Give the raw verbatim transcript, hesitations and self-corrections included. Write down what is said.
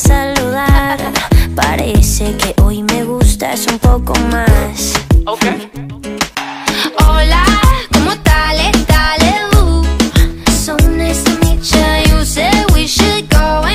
saludar. Parece que hoy me gustas un poco más.